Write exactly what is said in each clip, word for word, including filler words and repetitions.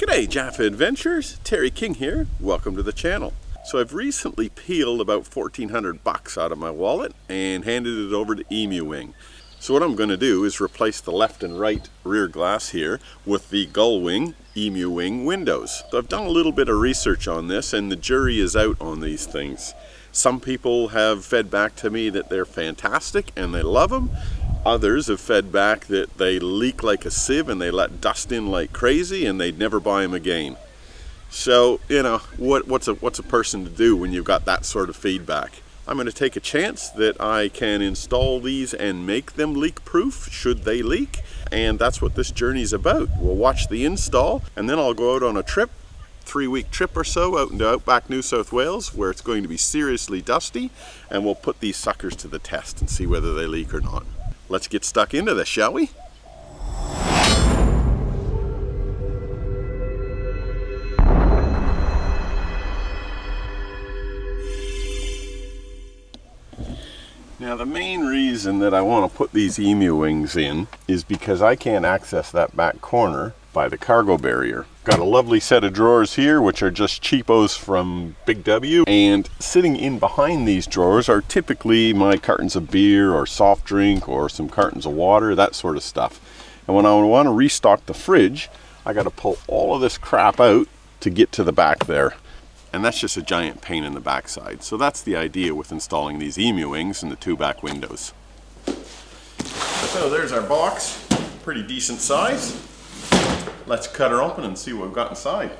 G'day JAFFA Adventures, Terry King here, welcome to the channel. So I've recently peeled about fourteen hundred bucks out of my wallet and handed it over to Emu Wing. So what I'm going to do is replace the left and right rear glass here with the Gullwing Emu Wing windows. So I've done a little bit of research on this and the jury is out on these things. Some people have fed back to me that they're fantastic and they love them. Others have fed back that they leak like a sieve and they let dust in like crazy and they'd never buy them again. So, you know, what, what's, a, what's a person to do when you've got that sort of feedback? I'm going to take a chance that I can install these and make them leak proof should they leak. And that's what this journey's about. We'll watch the install and then I'll go out on a trip, three week trip or so, out into outback New South Wales where it's going to be seriously dusty, and we'll put these suckers to the test and see whether they leak or not. Let's get stuck into this, shall we? Now the main reason that I want to put these emu wings in is because I can't access that back corner by the cargo barrier. Got a lovely set of drawers here, which are just cheapos from Big W, and sitting in behind these drawers are typically my cartons of beer or soft drink or some cartons of water, that sort of stuff. And when I want to restock the fridge, I got to pull all of this crap out to get to the back there, and that's just a giant pain in the backside. So that's the idea with installing these emu wings and the two back windows. So there's our box, pretty decent size. Let's cut her open and see what we've got inside.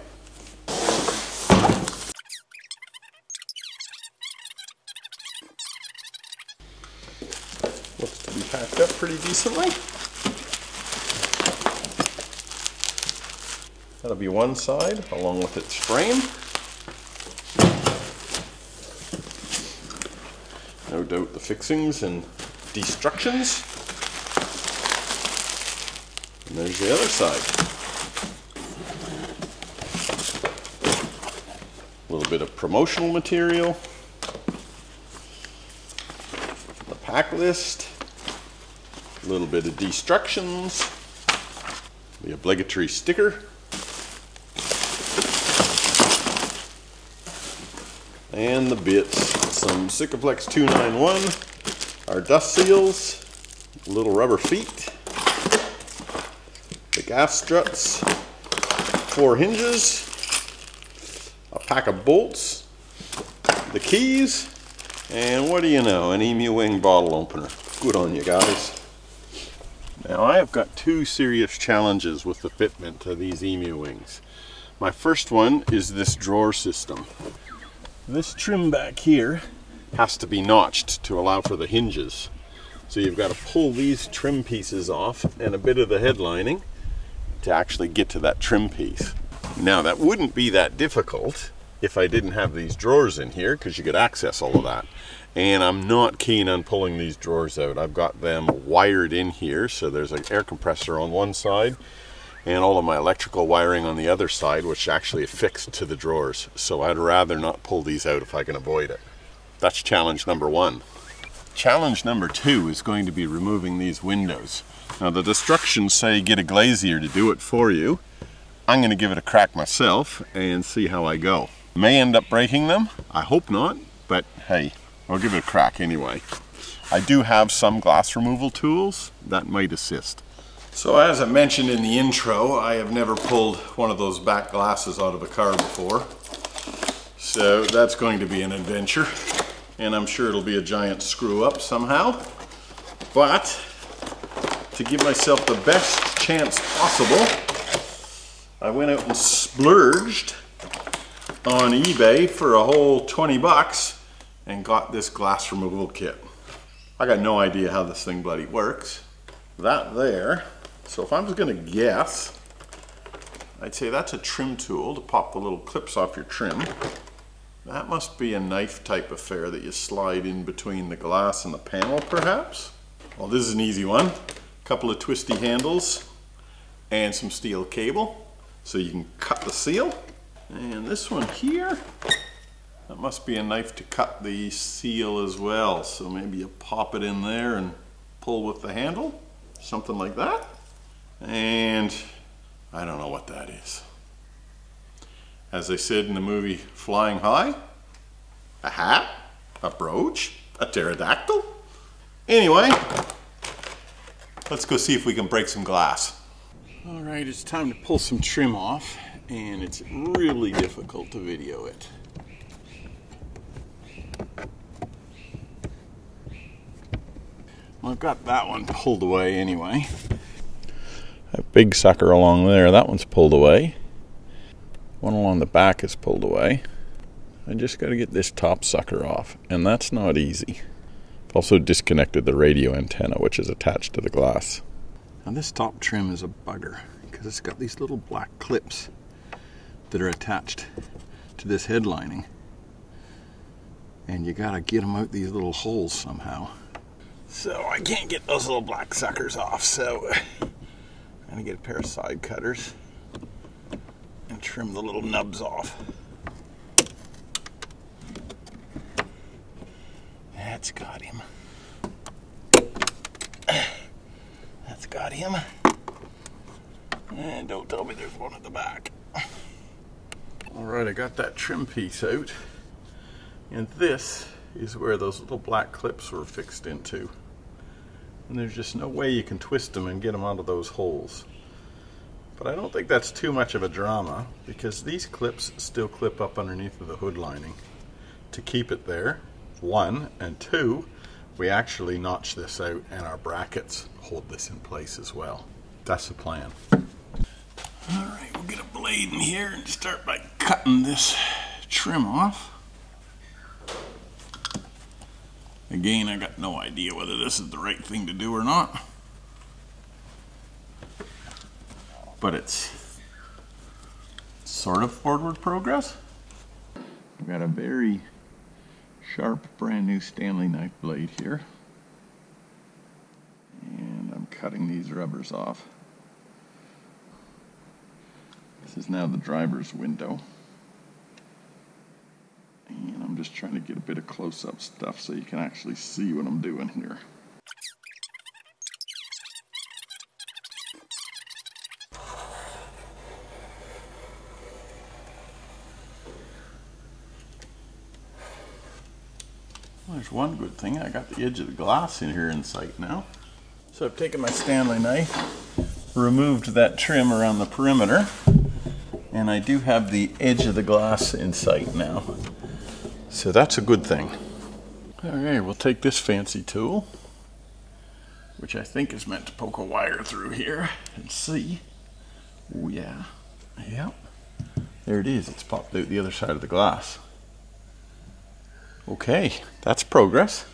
Looks to be packed up pretty decently. That'll be one side along with its frame. No doubt the fixings and destructions. And there's the other side. A little bit of promotional material, the pack list, a little bit of destructions, the obligatory sticker, and the bits, some Sikaflex two ninety-one, our dust seals, little rubber feet, the gaff struts, four hinges, a pack of bolts, the keys, and what do you know, an emu wing bottle opener. Good on you guys. Now I have got two serious challenges with the fitment to these emu wings. My first one is this drawer system. This trim back here has to be notched to allow for the hinges. So you've got to pull these trim pieces off and a bit of the headlining to actually get to that trim piece. Now that wouldn't be that difficult if I didn't have these drawers in here, because you could access all of that. And I'm not keen on pulling these drawers out. I've got them wired in here, so there's an air compressor on one side and all of my electrical wiring on the other side, which actually is fixed to the drawers. So I'd rather not pull these out if I can avoid it. That's challenge number one. Challenge number two is going to be removing these windows. Now the instructions say get a glazier to do it for you. I'm going to give it a crack myself and see how I go. May end up breaking them, I hope not, but hey, I'll give it a crack anyway. I do have some glass removal tools that might assist. So as I mentioned in the intro, I have never pulled one of those back glasses out of a car before. So that's going to be an adventure, and I'm sure it'll be a giant screw up somehow. But to give myself the best chance possible, I went out and splurged on eBay for a whole twenty bucks and got this glass removal kit. I got no idea how this thing bloody works. That there, so if I was gonna guess, I'd say that's a trim tool to pop the little clips off your trim. That must be a knife type affair that you slide in between the glass and the panel perhaps. Well, this is an easy one. A couple of twisty handles and some steel cable. So you can cut the seal. And this one here, that must be a knife to cut the seal as well. So maybe you pop it in there and pull with the handle, something like that. And I don't know what that is. as they said in the movie Flying High, a hat, a brooch, a pterodactyl. Anyway, let's go see if we can break some glass. All right, it's time to pull some trim off, and it's really difficult to video it. Well, I've got that one pulled away anyway. That big sucker along there, that one's pulled away. One along the back is pulled away. I just got to get this top sucker off, and that's not easy. I've also disconnected the radio antenna, which is attached to the glass. Now this top trim is a bugger, because it's got these little black clips that are attached to this headlining, and you got to get them out these little holes somehow. So I can't get those little black suckers off, so I'm gonna get a pair of side cutters and trim the little nubs off. That's got him. That's got him. And don't tell me there's one at the back. All right, I got that trim piece out, and this is where those little black clips were fixed into, and there's just no way you can twist them and get them out of those holes. But I don't think that's too much of a drama, because these clips still clip up underneath of the hood lining to keep it there, one, and two, we actually notch this out and our brackets hold this in place as well. That's the plan. All right, we'll get a blade in here and start by cutting this trim off. Again, I got no idea whether this is the right thing to do or not, but it's sort of forward progress. I've got a very sharp, brand new Stanley knife blade here, and I'm cutting these rubbers off. This is now the driver's window. I'm just trying to get a bit of close-up stuff so you can actually see what I'm doing here. Well, there's one good thing. I got the edge of the glass in here in sight now. So I've taken my Stanley knife, removed that trim around the perimeter, and I do have the edge of the glass in sight now. So that's a good thing. Okay, we'll take this fancy tool, which I think is meant to poke a wire through here and see. Oh yeah, yep. There it is, it's popped out the other side of the glass. Okay, that's progress.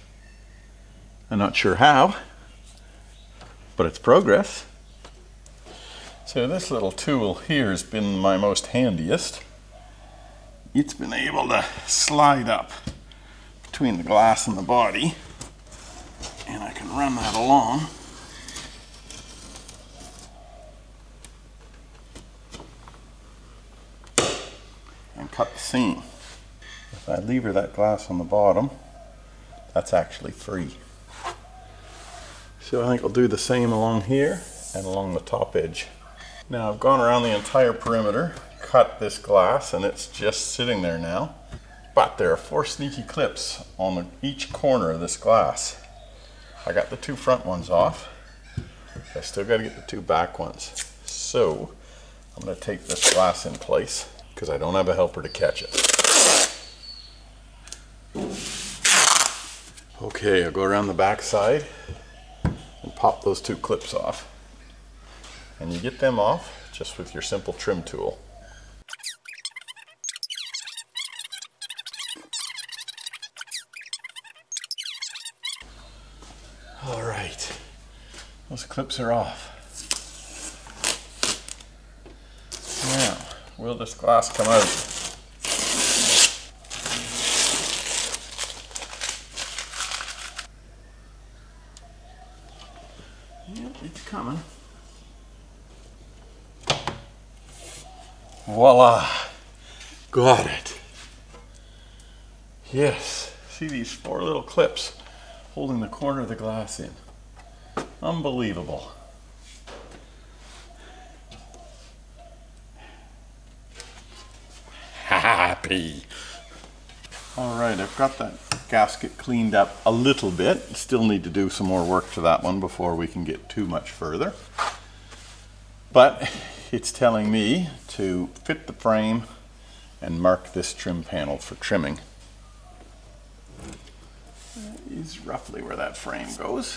I'm not sure how, but it's progress. So this little tool here has been my most handiest. It's been able to slide up between the glass and the body, and I can run that along. And cut the seam. If I lever that glass on the bottom, that's actually free. So I think I'll do the same along here and along the top edge. Now I've gone around the entire perimeter, cut this glass, and it's just sitting there now. But there are four sneaky clips on the, each corner of this glass. I got the two front ones off. I still got to get the two back ones. So I'm going to take this glass in place because I don't have a helper to catch it. Okay, I'll go around the back side and pop those two clips off. And you get them off just with your simple trim tool. All right, those clips are off. Now, will this glass come out? Yep, it's coming. Voila, got it. Yes, see these four little clips holding the corner of the glass in. Unbelievable. happy. All right, I've got that gasket cleaned up a little bit. Still need to do some more work to that one before we can get too much further. But it's telling me to fit the frame and mark this trim panel for trimming. That is roughly where that frame goes.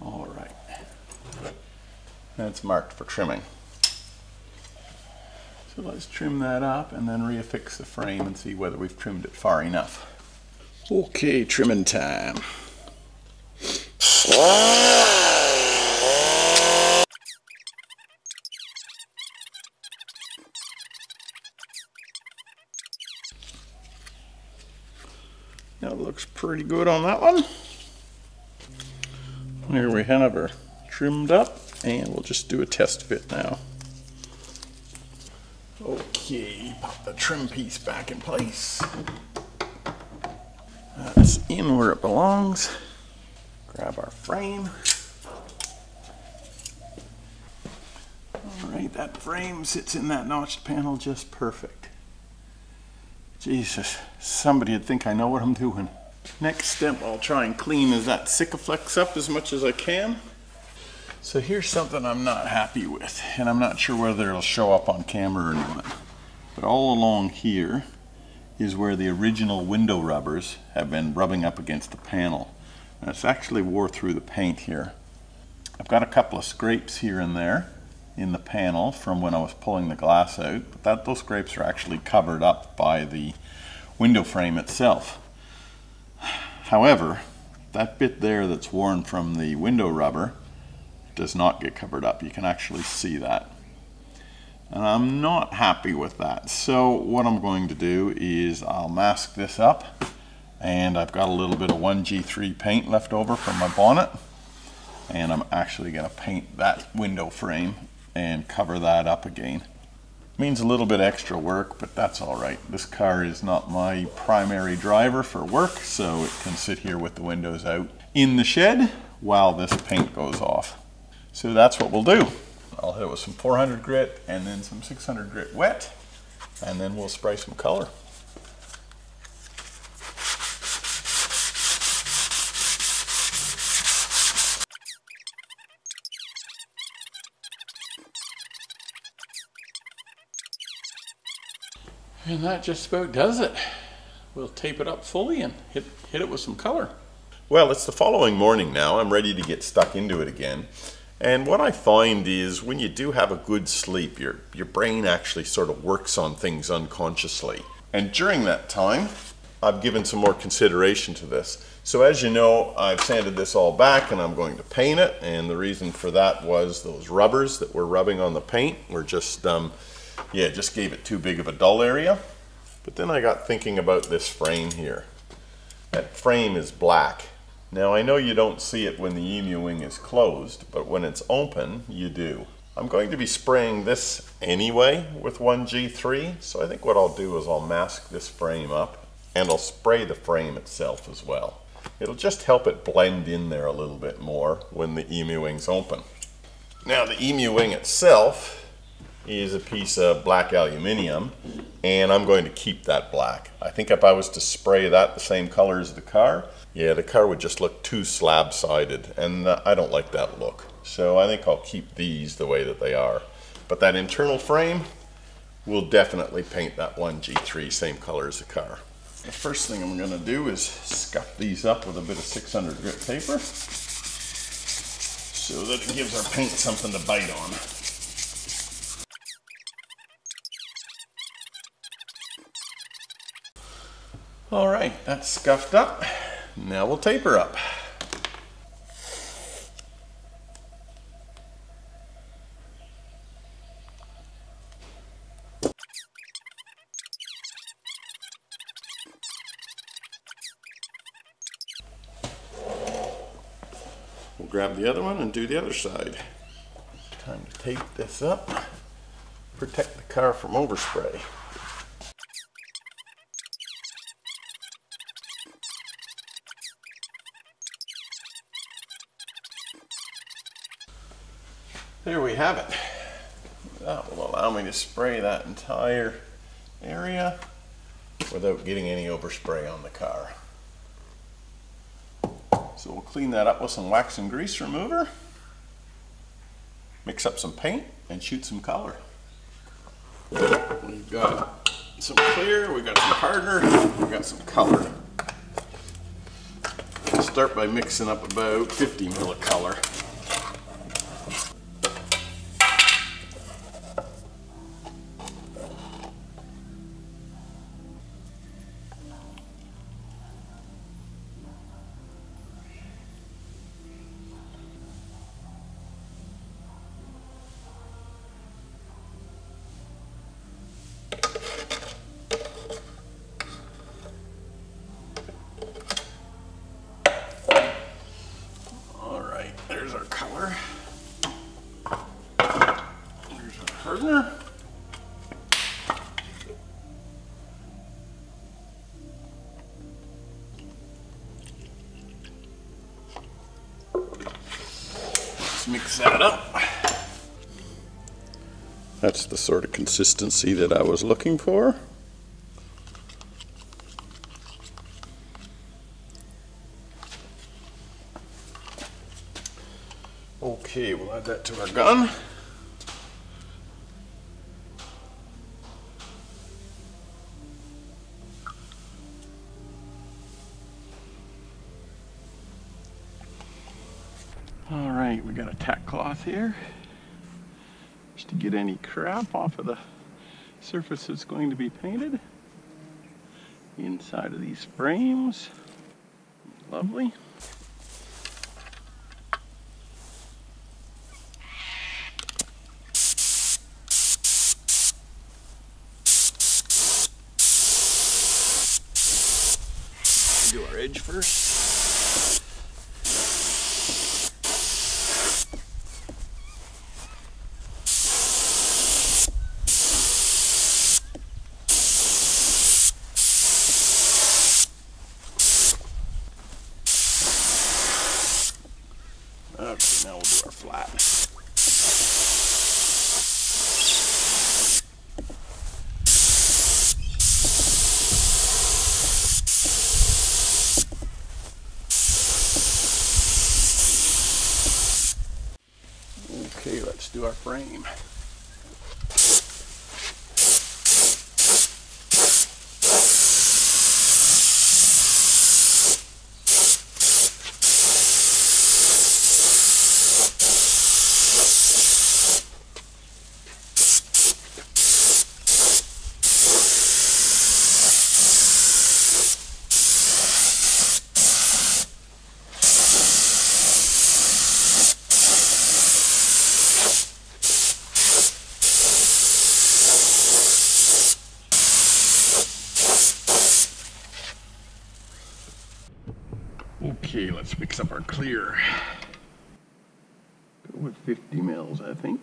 All right, that's marked for trimming. So let's trim that up and then reaffix the frame and see whether we've trimmed it far enough. Okay, trimming time. That looks pretty good on that one. Here we have her trimmed up, and we'll just do a test fit now. Okay, pop the trim piece back in place. That's in where it belongs. Grab our frame. All right, that frame sits in that notched panel just perfect. Jesus, somebody would think I know what I'm doing. Next step I'll try and clean is that Sikaflex up as much as I can. So here's something I'm not happy with, and I'm not sure whether it'll show up on camera or not. But all along here is where the original window rubbers have been rubbing up against the panel. And it's actually wore through the paint here. I've got a couple of scrapes here and there in the panel from when I was pulling the glass out, but that, those scrapes are actually covered up by the window frame itself. However, that bit there that's worn from the window rubber does not get covered up. You can actually see that. And I'm not happy with that. So what I'm going to do is I'll mask this up, and I've got a little bit of one G three paint left over from my bonnet, and I'm actually going to paint that window frame and cover that up again. Means a little bit extra work, but that's all right. This car is not my primary driver for work, so it can sit here with the windows out in the shed while this paint goes off. So that's what we'll do. I'll hit it with some four hundred grit and then some six hundred grit wet, and then we'll spray some color. And that just about does it. We'll tape it up fully and hit, hit it with some color. Well, it's the following morning now. I'm ready to get stuck into it again. And what I find is when you do have a good sleep, your, your brain actually sort of works on things unconsciously. And during that time, I've given some more consideration to this. So as you know, I've sanded this all back and I'm going to paint it. And the reason for that was those rubbers that were rubbing on the paint were just... Um, Yeah, just gave it too big of a dull area. But then I got thinking about this frame here. That frame is black. Now I know you don't see it when the emu wing is closed, but when it's open, you do. I'm going to be spraying this anyway with one G three, so I think what I'll do is I'll mask this frame up and I'll spray the frame itself as well. It'll just help it blend in there a little bit more when the emu wing's open. Now the emu wing itself is a piece of black aluminium, and I'm going to keep that black. I think if I was to spray that the same color as the car, yeah, the car would just look too slab-sided, and uh, I don't like that look. So I think I'll keep these the way that they are. But that internal frame, we'll definitely paint that one G three same color as the car. The first thing I'm gonna do is scuff these up with a bit of six hundred grit paper so that it gives our paint something to bite on. All right, that's scuffed up. Now we'll tape her up. We'll grab the other one and do the other side. Time to tape this up. Protect the car from overspray. There we have it. That will allow me to spray that entire area without getting any overspray on the car. So we'll clean that up with some wax and grease remover, mix up some paint, and shoot some color. We've got some clear, we've got some hardener, we've got some color. We'll start by mixing up about fifty mil of color. Mix that up. That's the sort of consistency that I was looking for. Okay, we'll add that to our gun. Alright, we got a tack cloth here just to get any crap off of the surface that's going to be painted. Inside of these frames. Lovely. Do our edge first. Now we'll do our flat. Okay, let's do our frame. Okay, let's mix up our clear. Go with fifty mils, I think.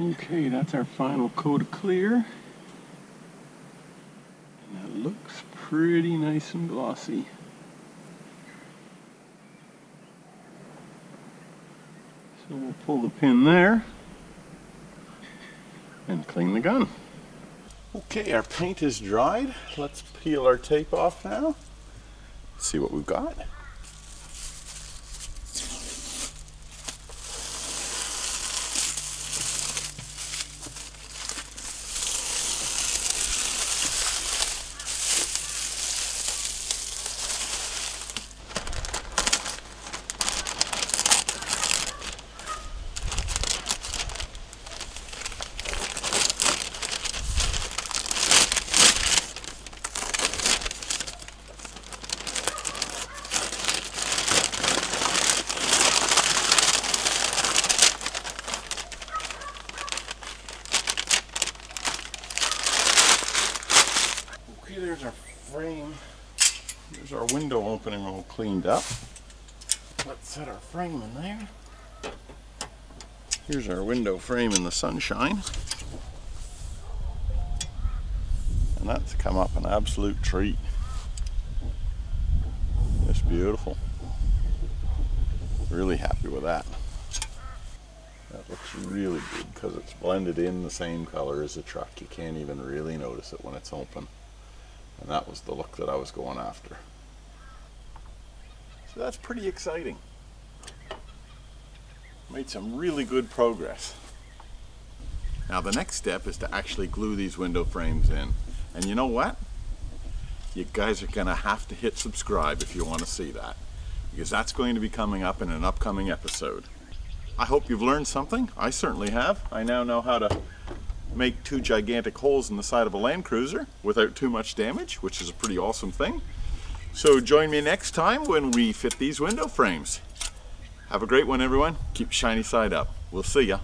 Okay, that's our final coat of clear, and it looks pretty nice and glossy. So we'll pull the pin there and clean the gun. Okay, our paint is dried. Let's peel our tape off now. Let's see what we've got. Okay, there's our frame. There's our window opening all cleaned up. Let's set our frame in there. Here's our window frame in the sunshine. And that's come up an absolute treat. It's beautiful. Really happy with that. That looks really good because it's blended in the same color as the truck. You can't even really notice it when it's open. And that was the look that I was going after. So that's pretty exciting. Made some really good progress. Now the next step is to actually glue these window frames in. And you know what? You guys are gonna have to hit subscribe if you want to see that, because that's going to be coming up in an upcoming episode. I hope you've learned something. I certainly have. I now know how to make two gigantic holes in the side of a Landcruiser without too much damage, which is a pretty awesome thing. So join me next time when we fit these window frames. Have a great one, everyone. Keep shiny side up. We'll see ya.